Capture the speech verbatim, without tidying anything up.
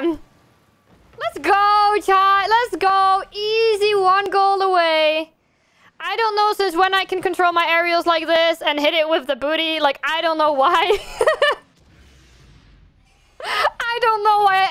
them. Let's go, child. Let's go. Easy, one goal away. I don't know since when I can control my aerials like this and hit it with the booty. Like, I don't know why. I don't know why I